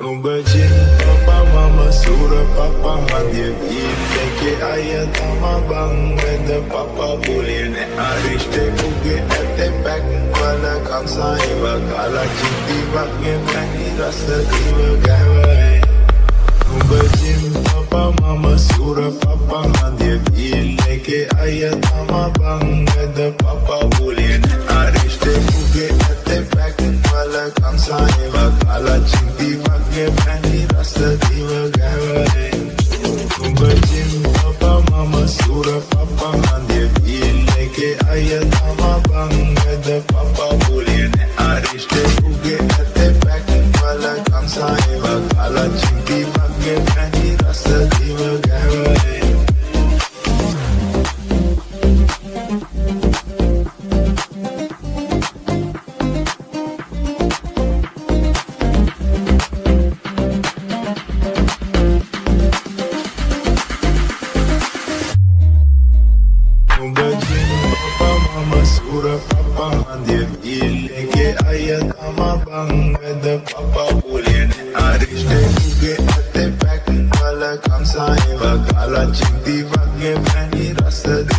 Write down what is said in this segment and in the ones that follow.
Numbajin papa mama soora papa madhya yinte ke ayat ama bang med papa bolin arishte uge atte bag wala kamsai va kala chitti vagne pani ras div gave Numbajin papa mama soora papa madhya yinte ke ayat ama bang med papa bolin arishte uge atte bag wala kamsai va kala chitti pani rasta diva gavare Numbajin papa mama soora papa madhya yinte ke ayat ama bang med papa bolin arishte uge atte bag wala kamsa eva kala chitti bagge pani rasta diva gavare Come saiva kala chinti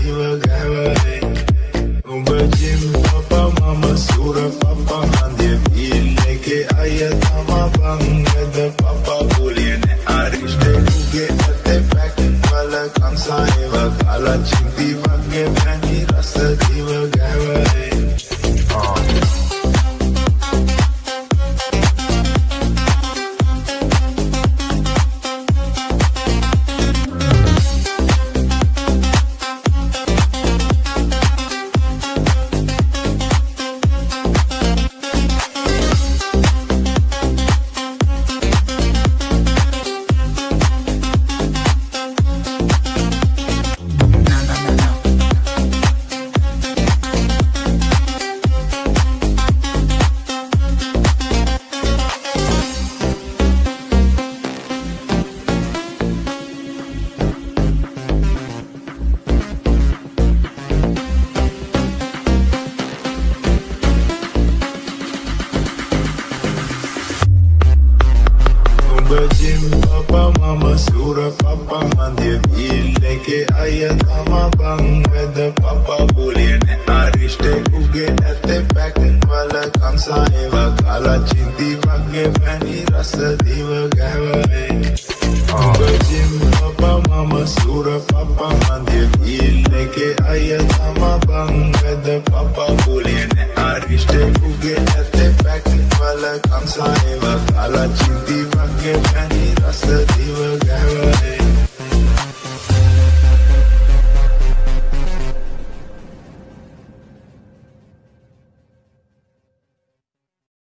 bagge pani rasa